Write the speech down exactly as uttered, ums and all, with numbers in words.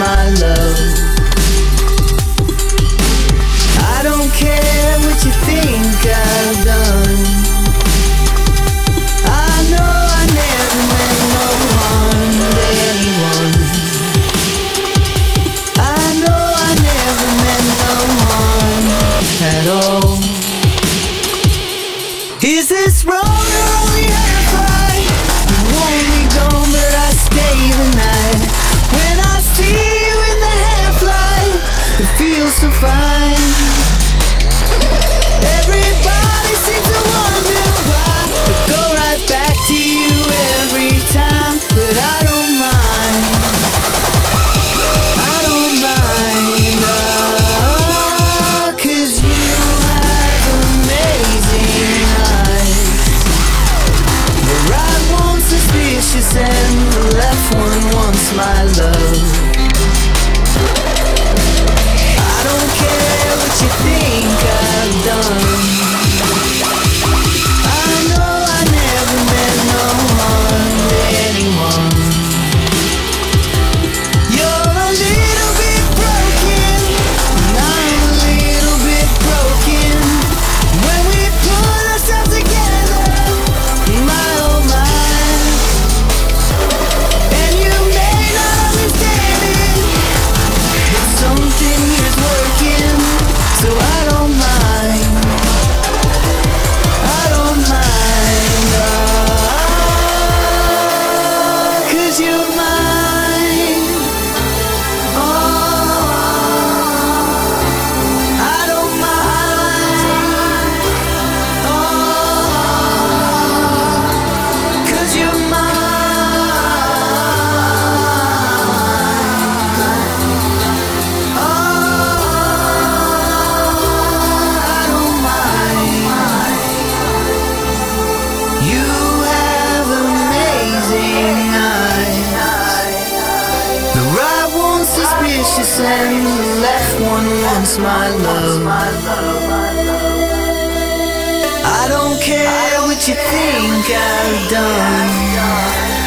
my love. I don't care what you think I've done. I know I never meant no harm to anyone. I know I never meant no harm at all. Is this wrong or only her fight? You want me gone but I stay the night. When I see you in the hair fly, it feels so fine. Everybody seems to wonder why I go right back to you every time. But I don't mind, I don't mind, oh, cause you have amazing eyes. The right one's suspicious and the left one wants my love. I don't care what you think I've done. I know I never meant no harm to anyone. You're a little bit broken, and I'm a little bit broken. When we put ourselves together, my oh my. And you may not understand it, but something here's working, so I don't mind. I don't mind, oh, cause you're mine, oh, I don't mind, oh, cause you're mine. I don't mind. You have amazing eyes. The right one's suspicious and the left one wants my love. I don't care what you think I've done.